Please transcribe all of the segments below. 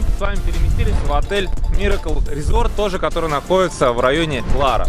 мы с вами переместились в отель Miracle Resort, тоже который находится в районе Лара.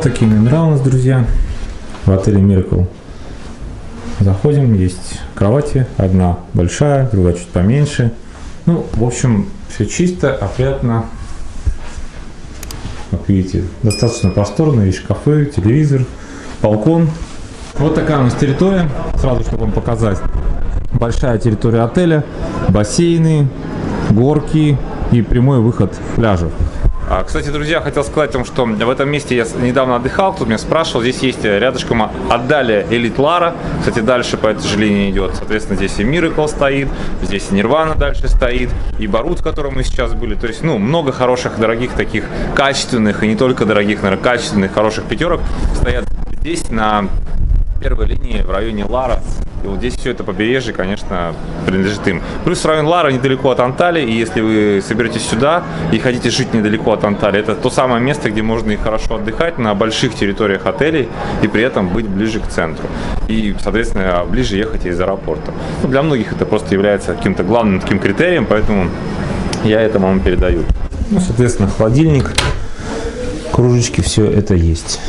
Такие номера у нас, друзья, в отеле Miracle. Заходим, есть кровати, одна большая, другая чуть поменьше. Ну, в общем, все чисто, опрятно. Как видите, достаточно просторно, есть шкафы, телевизор, балкон. Вот такая у нас территория. Сразу, чтобы вам показать, большая территория отеля, бассейны, горки и прямой выход пляжа. Кстати, друзья, хотел сказать вам, что в этом месте я недавно отдыхал, кто меня спрашивал. Здесь есть рядышком Анталья, Элит Лара. Кстати, дальше по этой же линии идет. Соответственно, здесь и Miracle стоит, здесь и Nirvana дальше стоит, и Барут, в котором мы сейчас были. То есть, ну, много хороших, дорогих, таких качественных, и не только дорогих, наверное, качественных, хороших пятерок стоят здесь на первой линии в районе Лара. И вот здесь все это побережье, конечно, принадлежит им. Плюс район Лара недалеко от Анталии, и если вы соберетесь сюда и хотите жить недалеко от Анталии, это то самое место, где можно и хорошо отдыхать на больших территориях отелей и при этом быть ближе к центру. И, соответственно, ближе ехать из аэропорта. Ну, для многих это просто является каким-то главным таким критерием, поэтому я это вам передаю. Ну, соответственно, холодильник, кружечки, все это есть.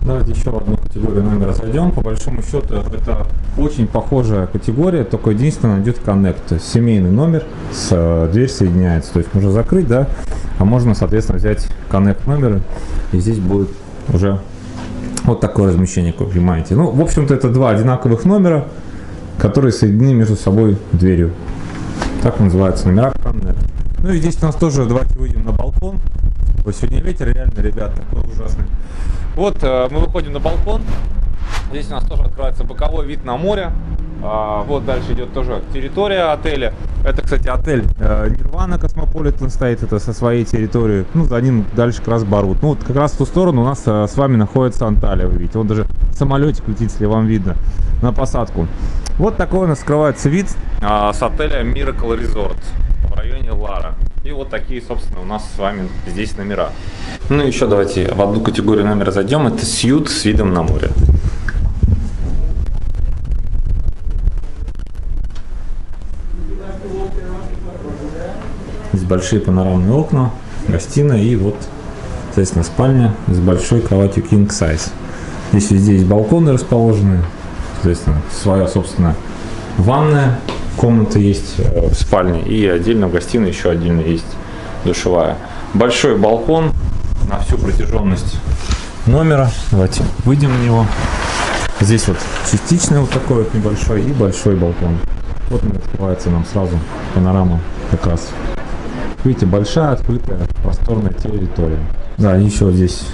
Давайте еще в одну категорию номера зайдем. По большому счету это очень похожая категория, только единственное, идет коннект, то есть семейный номер, с дверь соединяется, то есть можно закрыть, да, а можно, соответственно, взять коннект номер, и здесь будет уже вот такое размещение, как вы понимаете. Ну, в общем-то, это два одинаковых номера, которые соединены между собой дверью. Так называются номера коннект. Ну и здесь у нас тоже, давайте выйдем на балкон. Вот сегодня ветер реально, ребят, такой ужасный. Вот мы выходим на балкон. Здесь у нас тоже открывается боковой вид на море. Вот дальше идет тоже территория отеля. Это, кстати, отель Nirvana Cosmopolitan стоит, это со своей территории. Ну, за ним дальше как раз Барут. Ну, вот как раз в ту сторону у нас с вами находится Анталья, вы видите. Вот даже самолетик летит, если вам видно, на посадку. Вот такой у нас скрывается вид с отеля Miracle Resort в районе Лара. И вот такие, собственно, у нас с вами здесь номера. Ну и еще давайте в одну категорию номера зайдем. Это сьют с видом на море. Здесь большие панорамные окна, гостиная и вот, соответственно, спальня с большой кроватью King Size. Здесь везде есть балконы расположены, соответственно, своя, собственно, ванная. Комната есть в спальне и отдельно в гостиной еще отдельно есть душевая. Большой балкон на всю протяженность номера. Давайте выйдем на него. Здесь вот частичный вот такой вот небольшой и большой балкон. Вот он открывается нам сразу, панорама как раз. Видите, большая, открытая, просторная территория. Да, еще здесь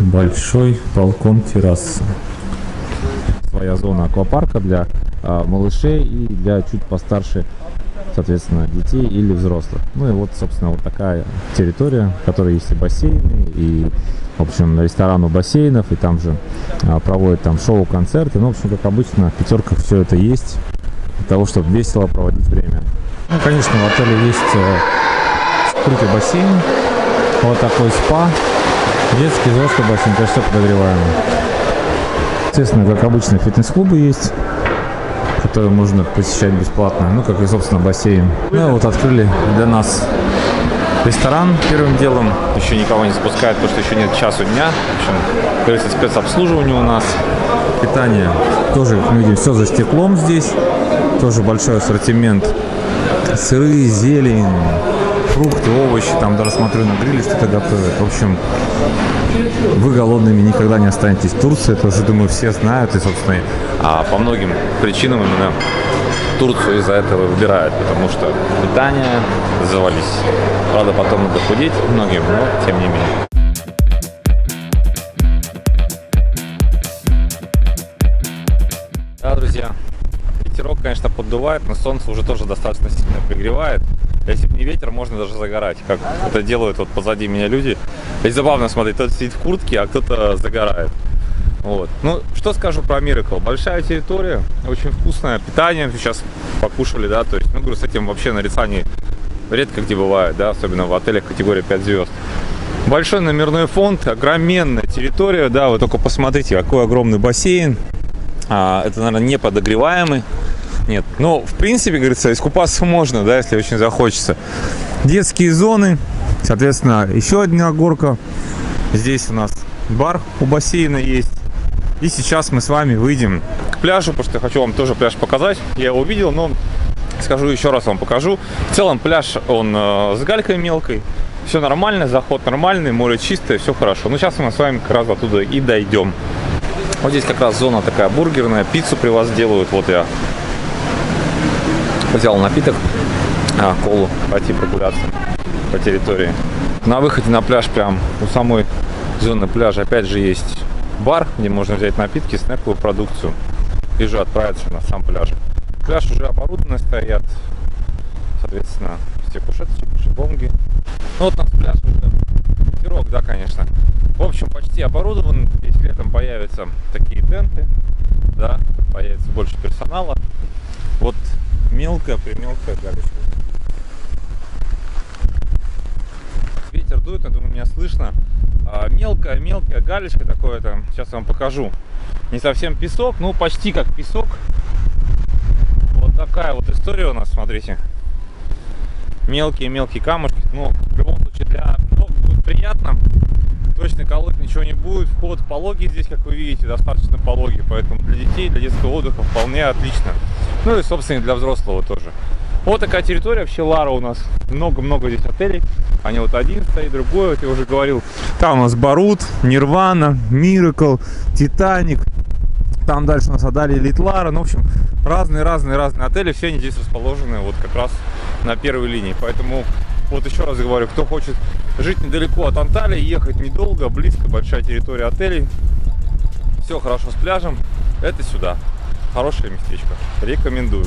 большой балкон террасы. Своя зона аквапарка для малышей и для чуть постарше, соответственно, детей или взрослых. Ну и вот, собственно, вот такая территория, в которой есть и бассейны, и, в общем, ресторан у бассейнов, и там же проводят там шоу, концерты. Ну, в общем, как обычно, в пятерках все это есть для того, чтобы весело проводить время. Ну, конечно, в отеле есть открытый бассейн, вот такой спа, детский, взрослый бассейн, то есть все подогреваемое. Естественно, как обычно, фитнес-клубы есть, которые можно посещать бесплатно, ну, как и, собственно, бассейн. Ну, вот открыли для нас ресторан первым делом. Еще никого не запускают, потому что еще нет часу дня. В общем, говорится, спецобслуживание у нас. Питание тоже, как мы видим, все за стеклом здесь. Тоже большой ассортимент. Сыры, зелень, фрукты, овощи. Там даже смотрю, на гриле что-то готовят. В общем, вы голодными никогда не останетесь. Турция, это уже, думаю, все знают. И, собственно, по многим причинам именно Турцию из-за этого выбирают, потому что питание завались. Правда, потом надо худеть многим, но тем не менее. Да, друзья, ветерок, конечно, поддувает, но солнце уже тоже достаточно сильно пригревает. Если бы не ветер, можно даже загорать, как это делают вот позади меня люди. И забавно смотреть, кто-то сидит в куртке, а кто-то загорает. Вот. Ну, что скажу про Miracle. Большая территория, очень вкусное питание. Сейчас покушали, да, то есть, ну, говорю, с этим вообще нарицаний редко где бывает, да, особенно в отелях категории 5 звезд. Большой номерной фонд, огроменная территория, да, вы только посмотрите, какой огромный бассейн. Это, наверное, не подогреваемый. Нет, но, в принципе, говорится, искупаться можно, да, если очень захочется. Детские зоны, соответственно, еще одна горка. Здесь у нас бар у бассейна есть. И сейчас мы с вами выйдем к пляжу, потому что хочу вам тоже пляж показать. Я его видел, но скажу еще раз, вам покажу. В целом пляж, он с галькой мелкой. Все нормально, заход нормальный, море чистое, все хорошо. Но сейчас мы с вами как раз оттуда и дойдем. Вот здесь как раз зона такая бургерная, пиццу при вас делают. Вот я взял напиток, колу, пойти прогуляться по территории. На выходе на пляж, прям у самой зоны пляжа, опять же есть бар, где можно взять напитки, снековую продукцию и уже отправиться на сам пляж. Пляж уже оборудованный, стоят, соответственно, все кушеточки, шезлонги. Ну вот у нас пляж уже, ветерок, да, конечно. В общем, почти оборудован, если летом появятся такие тенты, да, появится больше персонала. Вот мелкая-примелкая галечка. Ветер дует, я думаю, меня слышно. Мелкая-мелкая галечка такое-то. Сейчас я вам покажу. Не совсем песок, ну почти как песок. Вот такая вот история у нас, смотрите. Мелкие-мелкие камушки. Ну, в любом случае, для ног будет приятно. Точно колоть ничего не будет. Вход пологий здесь, как вы видите, достаточно пологий. Поэтому для детей, для детского отдыха вполне отлично. Ну и, собственно, для взрослого тоже. Вот такая территория. Вообще Лара у нас. Много-много здесь отелей. Они вот один стоит, другой, вот я уже говорил. Там у нас Барут, Nirvana, Miracle, Титаник. Там дальше у нас отдали Элит Лара. Ну, в общем, разные-разные-разные отели. Все они здесь расположены вот как раз на первой линии. Поэтому, вот еще раз говорю, кто хочет жить недалеко от Анталии, ехать недолго, близко, большая территория отелей. Все хорошо с пляжем. Это сюда. Хорошее местечко. Рекомендую.